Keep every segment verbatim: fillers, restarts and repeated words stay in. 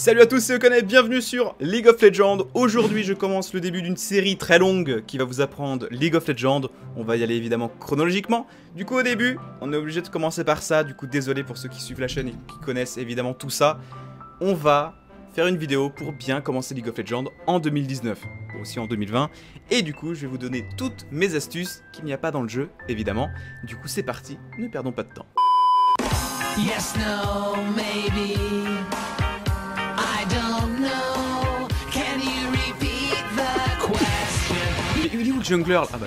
Salut à tous, c'est Okonaye, bienvenue sur League of Legends. Aujourd'hui, je commence le début d'une série très longue qui va vous apprendre League of Legends. On va y aller évidemment chronologiquement. Du coup, au début, on est obligé de commencer par ça. Du coup, désolé pour ceux qui suivent la chaîne et qui connaissent évidemment tout ça. On va faire une vidéo pour bien commencer League of Legends en deux mille dix-neuf, aussi en deux mille vingt. Et du coup, je vais vous donner toutes mes astuces qu'il n'y a pas dans le jeu, évidemment. Du coup, c'est parti, ne perdons pas de temps. Yes, no, maybe. Il est où le jungler? Ah bah.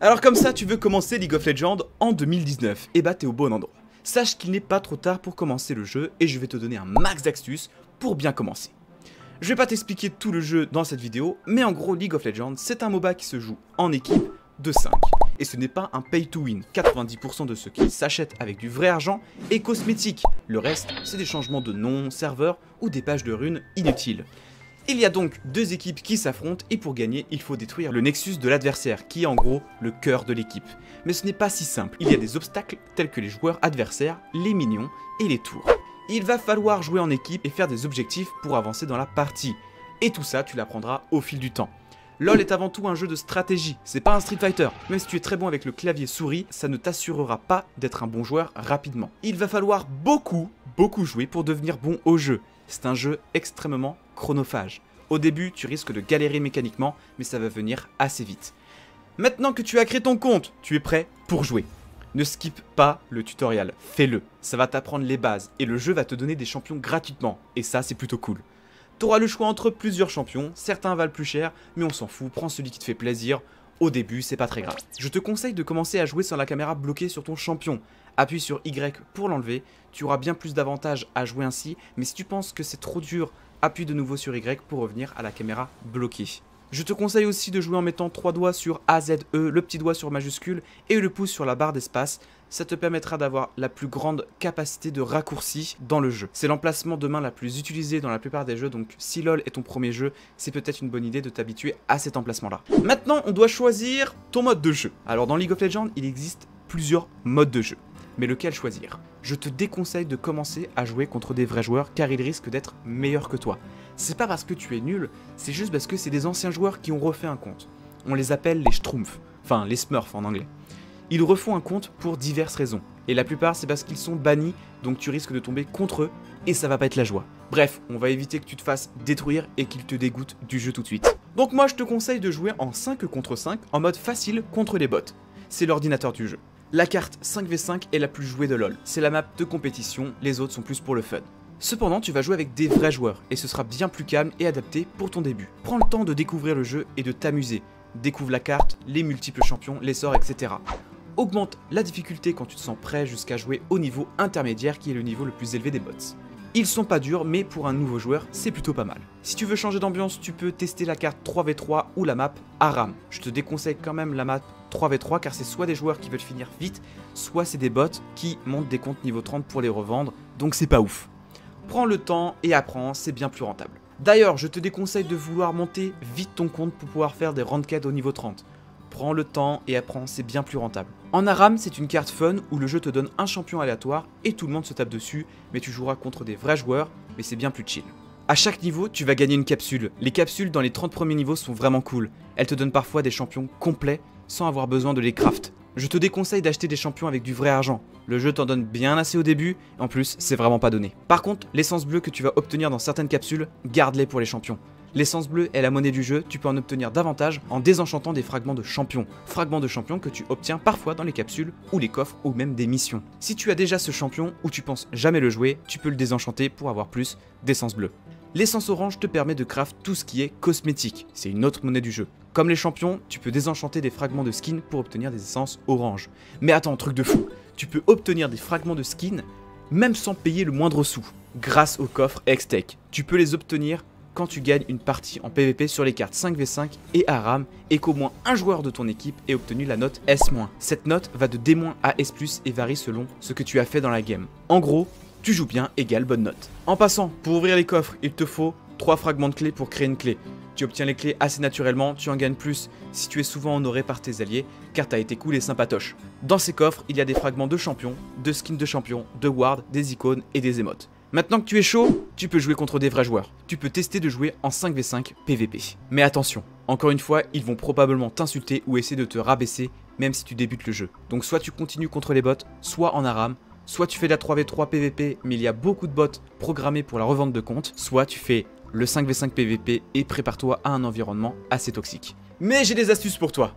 Alors comme ça, tu veux commencer League of Legends en deux mille dix-neuf? Et bah t'es au bon endroit. Sache qu'il n'est pas trop tard pour commencer le jeu et je vais te donner un max d'astuces pour bien commencer. Je vais pas t'expliquer tout le jeu dans cette vidéo, mais en gros League of Legends c'est un MOBA qui se joue en équipe de cinq. Et ce n'est pas un pay to win, quatre-vingt-dix pour cent de ceux qui s'achètent avec du vrai argent est cosmétique. Le reste, c'est des changements de nom, serveur ou des pages de runes inutiles. Il y a donc deux équipes qui s'affrontent et pour gagner, il faut détruire le nexus de l'adversaire qui est en gros le cœur de l'équipe. Mais ce n'est pas si simple, il y a des obstacles tels que les joueurs adversaires, les minions et les tours. Il va falloir jouer en équipe et faire des objectifs pour avancer dans la partie. Et tout ça, tu l'apprendras au fil du temps. LoL est avant tout un jeu de stratégie, c'est pas un Street Fighter. Même si tu es très bon avec le clavier souris, ça ne t'assurera pas d'être un bon joueur rapidement. Il va falloir beaucoup, beaucoup jouer pour devenir bon au jeu. C'est un jeu extrêmement chronophage. Au début, tu risques de galérer mécaniquement, mais ça va venir assez vite. Maintenant que tu as créé ton compte, tu es prêt pour jouer. Ne skip pas le tutoriel, fais-le. Ça va t'apprendre les bases et le jeu va te donner des champions gratuitement. Et ça, c'est plutôt cool. Tu auras le choix entre plusieurs champions, certains valent plus cher, mais on s'en fout, prends celui qui te fait plaisir, au début c'est pas très grave. Je te conseille de commencer à jouer sans la caméra bloquée sur ton champion, appuie sur Y pour l'enlever, tu auras bien plus d'avantages à jouer ainsi, mais si tu penses que c'est trop dur, appuie de nouveau sur Y pour revenir à la caméra bloquée. Je te conseille aussi de jouer en mettant trois doigts sur A Z E, le petit doigt sur majuscule et le pouce sur la barre d'espace. Ça te permettra d'avoir la plus grande capacité de raccourci dans le jeu. C'est l'emplacement de main la plus utilisée dans la plupart des jeux, donc si LoL est ton premier jeu, c'est peut-être une bonne idée de t'habituer à cet emplacement-là. Maintenant, on doit choisir ton mode de jeu. Alors dans League of Legends, il existe plusieurs modes de jeu, mais lequel choisir? Je te déconseille de commencer à jouer contre des vrais joueurs car ils risquent d'être meilleurs que toi. C'est pas parce que tu es nul, c'est juste parce que c'est des anciens joueurs qui ont refait un compte. On les appelle les Schtroumpfs, enfin les Smurfs en anglais. Ils refont un compte pour diverses raisons, et la plupart c'est parce qu'ils sont bannis, donc tu risques de tomber contre eux, et ça va pas être la joie. Bref, on va éviter que tu te fasses détruire et qu'ils te dégoûtent du jeu tout de suite. Donc moi je te conseille de jouer en cinq contre cinq, en mode facile contre les bots. C'est l'ordinateur du jeu. La carte cinq v cinq est la plus jouée de LoL, c'est la map de compétition, les autres sont plus pour le fun. Cependant, tu vas jouer avec des vrais joueurs, et ce sera bien plus calme et adapté pour ton début. Prends le temps de découvrir le jeu et de t'amuser. Découvre la carte, les multiples champions, les sorts, et cetera. Augmente la difficulté quand tu te sens prêt jusqu'à jouer au niveau intermédiaire qui est le niveau le plus élevé des bots. Ils sont pas durs mais pour un nouveau joueur c'est plutôt pas mal. Si tu veux changer d'ambiance tu peux tester la carte trois v trois ou la map Aram. Je te déconseille quand même la map trois v trois car c'est soit des joueurs qui veulent finir vite, soit c'est des bots qui montent des comptes niveau trente pour les revendre, donc c'est pas ouf. Prends le temps et apprends, c'est bien plus rentable. D'ailleurs je te déconseille de vouloir monter vite ton compte pour pouvoir faire des ranked au niveau trente. Prends le temps et apprends, c'est bien plus rentable. En Aram, c'est une carte fun où le jeu te donne un champion aléatoire et tout le monde se tape dessus, mais tu joueras contre des vrais joueurs, mais c'est bien plus chill. A chaque niveau, tu vas gagner une capsule. Les capsules dans les trente premiers niveaux sont vraiment cool. Elles te donnent parfois des champions complets sans avoir besoin de les craft. Je te déconseille d'acheter des champions avec du vrai argent. Le jeu t'en donne bien assez au début, en plus, c'est vraiment pas donné. Par contre, l'essence bleue que tu vas obtenir dans certaines capsules, garde-les pour les champions. L'essence bleue est la monnaie du jeu, tu peux en obtenir davantage en désenchantant des fragments de champions. Fragments de champions que tu obtiens parfois dans les capsules ou les coffres ou même des missions. Si tu as déjà ce champion ou tu penses jamais le jouer, tu peux le désenchanter pour avoir plus d'essence bleue. L'essence orange te permet de craft tout ce qui est cosmétique, c'est une autre monnaie du jeu. Comme les champions, tu peux désenchanter des fragments de skins pour obtenir des essences orange. Mais attends, truc de fou, tu peux obtenir des fragments de skins même sans payer le moindre sou. Grâce au coffre X-Tech, tu peux les obtenir quand tu gagnes une partie en P V P sur les cartes cinq v cinq et Aram et qu'au moins un joueur de ton équipe ait obtenu la note S-. Cette note va de D- à S+ et varie selon ce que tu as fait dans la game. En gros, tu joues bien égale bonne note. En passant, pour ouvrir les coffres, il te faut trois fragments de clé pour créer une clé. Tu obtiens les clés assez naturellement, tu en gagnes plus si tu es souvent honoré par tes alliés, car t'as été cool et sympatoche. Dans ces coffres, il y a des fragments de champions, de skins de champions, de wards, des icônes et des émotes. Maintenant que tu es chaud, tu peux jouer contre des vrais joueurs. Tu peux tester de jouer en cinq v cinq P V P. Mais attention, encore une fois, ils vont probablement t'insulter ou essayer de te rabaisser même si tu débutes le jeu. Donc soit tu continues contre les bots, soit en Aram, soit tu fais de la trois v trois P V P mais il y a beaucoup de bots programmés pour la revente de comptes, soit tu fais le cinq v cinq P V P et prépare-toi à un environnement assez toxique. Mais j'ai des astuces pour toi.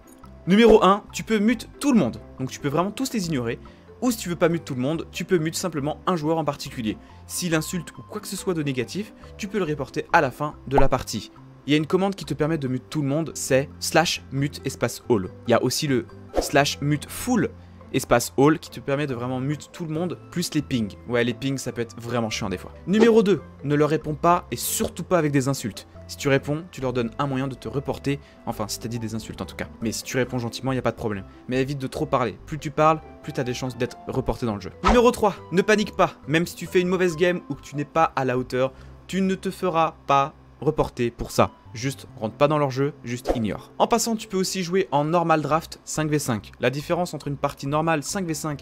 Numéro un, tu peux mute tout le monde, donc tu peux vraiment tous les ignorer. Ou si tu veux pas mute tout le monde, tu peux mute simplement un joueur en particulier. S'il insulte ou quoi que ce soit de négatif, tu peux le reporter à la fin de la partie. Il y a une commande qui te permet de mute tout le monde, c'est slash mute espace all. Il y a aussi le slash mute full espace all qui te permet de vraiment mute tout le monde, plus les pings. Ouais, les pings ça peut être vraiment chiant des fois. Numéro deux, ne leur réponds pas et surtout pas avec des insultes. Si tu réponds, tu leur donnes un moyen de te reporter, enfin si t'as dit des insultes en tout cas. Mais si tu réponds gentiment, il n'y a pas de problème. Mais évite de trop parler, plus tu parles, plus t'as des chances d'être reporté dans le jeu. Numéro trois, ne panique pas, même si tu fais une mauvaise game ou que tu n'es pas à la hauteur, tu ne te feras pas reporter pour ça. Juste rentre pas dans leur jeu, juste ignore. En passant, tu peux aussi jouer en normal draft cinq v cinq. La différence entre une partie normale cinq v cinq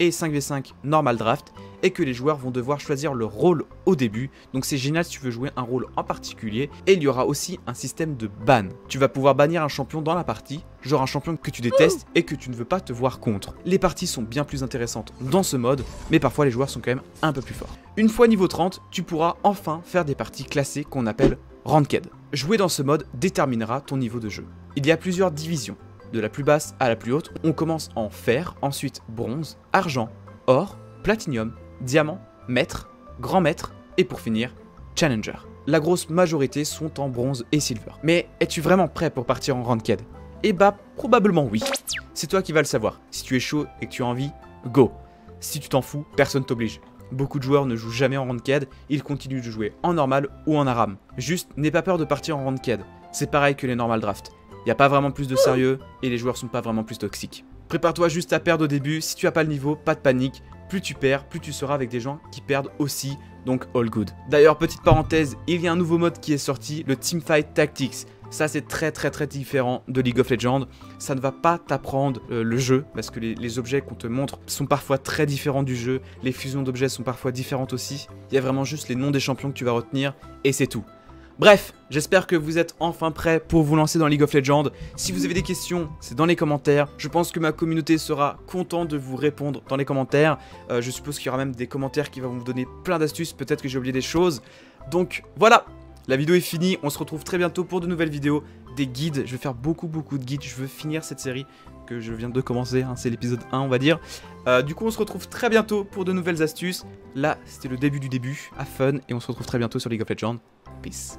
et cinq v cinq normal draft et que les joueurs vont devoir choisir leur rôle au début, donc c'est génial si tu veux jouer un rôle en particulier. Et il y aura aussi un système de ban, tu vas pouvoir bannir un champion dans la partie, genre un champion que tu détestes et que tu ne veux pas te voir contre. Les parties sont bien plus intéressantes dans ce mode, mais parfois les joueurs sont quand même un peu plus forts. Une fois niveau trente, tu pourras enfin faire des parties classées qu'on appelle ranked. Jouer dans ce mode déterminera ton niveau de jeu. Il y a plusieurs divisions. De la plus basse à la plus haute, on commence en fer, ensuite bronze, argent, or, platinium, diamant, maître, grand maître et pour finir, challenger. La grosse majorité sont en bronze et silver. Mais es-tu vraiment prêt pour partir en ranked? Eh bah probablement oui. C'est toi qui vas le savoir. Si tu es chaud et que tu as envie, go. Si tu t'en fous, personne t'oblige. Beaucoup de joueurs ne jouent jamais en ranked, ils continuent de jouer en normal ou en aram. Juste, n'aie pas peur de partir en ranked. C'est pareil que les normal drafts. Il n'y a pas vraiment plus de sérieux et les joueurs sont pas vraiment plus toxiques. Prépare-toi juste à perdre au début, si tu n'as pas le niveau, pas de panique. Plus tu perds, plus tu seras avec des gens qui perdent aussi, donc all good. D'ailleurs, petite parenthèse, il y a un nouveau mode qui est sorti, le Teamfight Tactics. Ça c'est très très très différent de League of Legends, ça ne va pas t'apprendre euh, le jeu parce que les, les objets qu'on te montre sont parfois très différents du jeu, les fusions d'objets sont parfois différentes aussi, il y a vraiment juste les noms des champions que tu vas retenir et c'est tout. Bref, j'espère que vous êtes enfin prêts pour vous lancer dans League of Legends. Si vous avez des questions, c'est dans les commentaires. Je pense que ma communauté sera contente de vous répondre dans les commentaires. Euh, je suppose qu'il y aura même des commentaires qui vont vous donner plein d'astuces. Peut-être que j'ai oublié des choses. Donc voilà, la vidéo est finie. On se retrouve très bientôt pour de nouvelles vidéos, des guides. Je vais faire beaucoup beaucoup de guides. Je veux finir cette série que je viens de commencer. Hein, c'est l'épisode un on va dire. Euh, du coup, on se retrouve très bientôt pour de nouvelles astuces. Là, c'était le début du début. Have fun et on se retrouve très bientôt sur League of Legends. Peace.